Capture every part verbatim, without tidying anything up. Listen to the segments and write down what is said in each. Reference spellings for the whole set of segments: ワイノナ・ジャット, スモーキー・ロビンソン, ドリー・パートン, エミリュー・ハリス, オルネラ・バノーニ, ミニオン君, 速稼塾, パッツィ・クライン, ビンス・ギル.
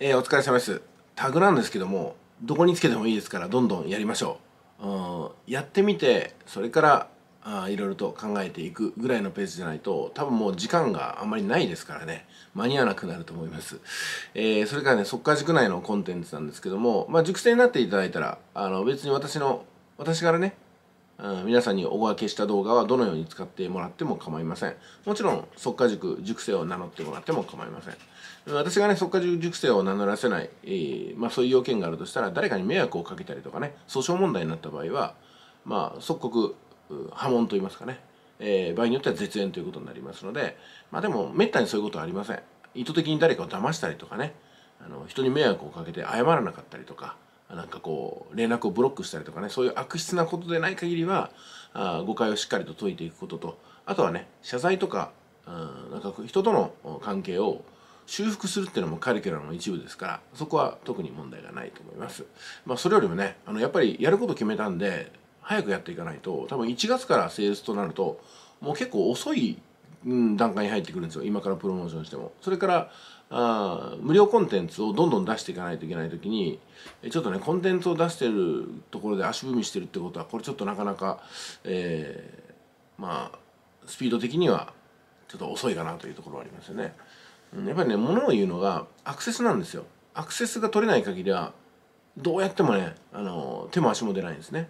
えー、お疲れ様です。タグなんですけども、どこにつけてもいいですから、どんどんやりましょう。うんやってみて、それからあいろいろと考えていくぐらいのペースじゃないと、多分もう時間があんまりないですからね、間に合わなくなると思います。えー、それからね、速稼塾内のコンテンツなんですけども、まあ、塾生になっていただいたら、あの別に私の私からね、うん、皆さんにお分けした動画はどのように使ってもらっても構いません。もちろん、速稼塾、塾生を名乗ってもらっても構いません。私がね、速稼塾、塾生を名乗らせない、えー、まあそういう要件があるとしたら、誰かに迷惑をかけたりとかね、訴訟問題になった場合は、まあ即刻、破門と言いますかね、えー、場合によっては絶縁ということになりますので、まあでも、めったにそういうことはありません。意図的に誰かを騙したりとかね、あの人に迷惑をかけて謝らなかったりとか、なんかこう連絡をブロックしたりとかね、そういう悪質なことでない限りはあ誤解をしっかりと解いていくことと、あとはね、謝罪とか、うん、なんか人との関係を修復するっていうのもカリキュラムの一部ですから、そこは特に問題がないと思います。まあ、それよりもね、あのやっぱりやること決めたんで早くやっていかないと、多分いちがつからセールスとなるともう結構遅い段階に入ってくるんですよ。今からプロモーションしても、それからあ無料コンテンツをどんどん出していかないといけない時に、ちょっとねコンテンツを出してるところで足踏みしてるってことは、これちょっとなかなか、えー、まあスピード的にはちょっと遅いかなというところはありますよね。やっぱりね、物を言うのがアクセスなんですよ。アクセスが取れない限りはどうやってもね、あの手も足も出ないんですね。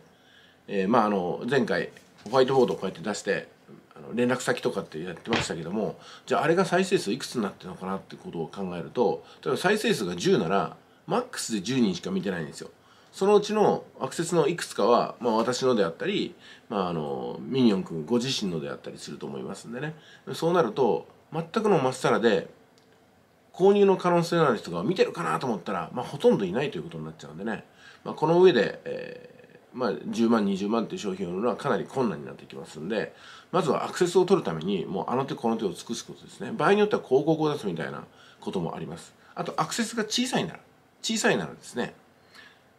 えー、まああの前回ホワイトボードをこうやって出して連絡先とかってやってましたけども、じゃああれが再生数いくつになってるのかなってことを考えると、例えば再生数がじゅうならマックスでじゅうにんしか見てないんですよ。そのうちのアクセスのいくつかは、まあ、私のであったり、まあ、あのミニオン君ご自身のであったりすると思いますんでね、そうなると全くのまっさらで購入の可能性のある人が見てるかなと思ったら、まあ、ほとんどいないということになっちゃうんでね、まあ、この上で、えーまあじゅうまんにじゅうまんっていう商品を売るのはかなり困難になってきますんで、まずはアクセスを取るためにもうあの手この手を尽くすことですね。場合によっては広告を出すみたいなこともあります。あとアクセスが小さいなら小さいならですね、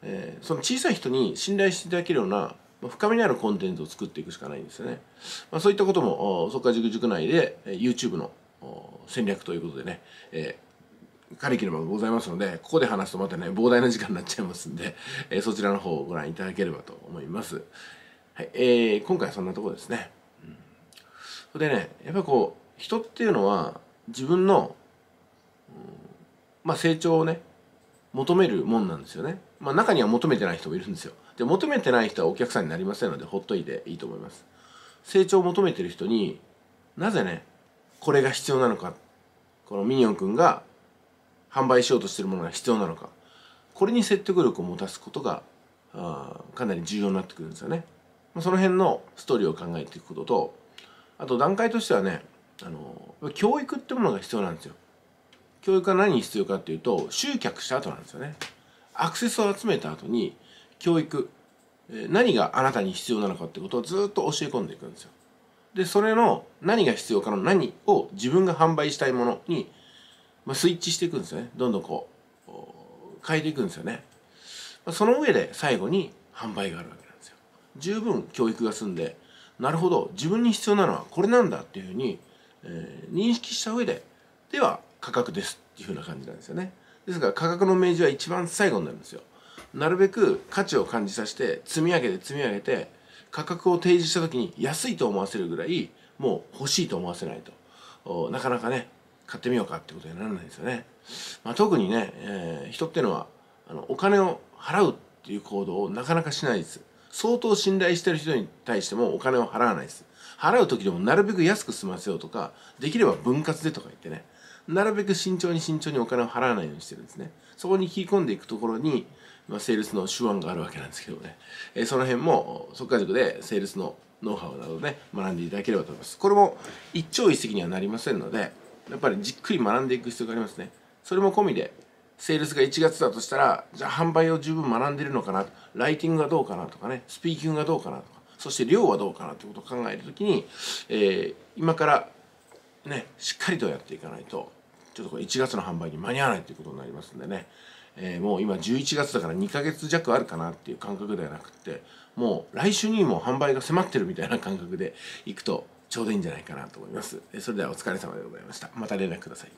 えー、その小さい人に信頼していただけるような深みのあるコンテンツを作っていくしかないんですよね。まあ、そういったことも速稼塾塾内で YouTube の戦略ということでね、えーカリキュラムがございますので、ここで話すとまたね、膨大な時間になっちゃいますんで、えー、そちらの方をご覧いただければと思います。はい、えー、今回はそんなところですね。うん、それでね、やっぱりこう、人っていうのは自分の、うん、まあ成長をね、求めるもんなんですよね。まあ中には求めてない人もいるんですよ。で、求めてない人はお客さんになりませんので、ほっといていいと思います。成長を求めてる人になぜね、これが必要なのか、このミニオン君が販売しようとしているものが必要なのか、これに説得力を持たすことがあかなり重要になってくるんですよね。その辺のストーリーを考えていくことと、あと段階としてはね、あの教育ってものが必要なんですよ。教育は何に必要かっていうと、集客した後なんですよね。アクセスを集めた後に教育、何があなたに必要なのかってことをずっと教え込んでいくんですよ。でそれの何が必要かの何を自分が販売したいものにスイッチしていくんですよね。どんどんこう変えていくんですよね。その上で最後に販売があるわけなんですよ。十分教育が済んで、なるほど自分に必要なのはこれなんだっていうふうに、えー、認識した上で、では価格ですっていうふうな感じなんですよね。ですから価格の明示は一番最後になるんですよ。なるべく価値を感じさせて積み上げて積み上げて、価格を提示した時に安いと思わせるぐらいもう欲しいと思わせないと、なかなかね買ってみようかってことにならないですよね。まあ、特にね、えー、人っていうのはあのお金を払うっていう行動をなかなかしないです。相当信頼してる人に対してもお金を払わないです。払う時でもなるべく安く済ませようとか、できれば分割でとか言ってね、なるべく慎重に慎重にお金を払わないようにしてるんですね。そこに引き込んでいくところに、まあ、セールスの手腕があるわけなんですけどね、えー、その辺も速稼塾でセールスのノウハウなどね、学んでいただければと思います。これも一朝一夕にはなりませんので、やっぱりじっくり学んでいく必要がありますね。それも込みで、セールスがいちがつだとしたら、じゃあ販売を十分学んでるのかな、ライティングがどうかなとかね、スピーキングがどうかなとか、そして量はどうかなってことを考えるときに、えー、今からね、しっかりとやっていかないと、ちょっとこれいちがつの販売に間に合わないということになりますんでね、えー、もう今じゅういちがつだからにかげつじゃくあるかなっていう感覚ではなくって、もう来週にも販売が迫ってるみたいな感覚でいくと、ちょうどいいんじゃないかなと思います。それではお疲れ様でございました。また連絡ください。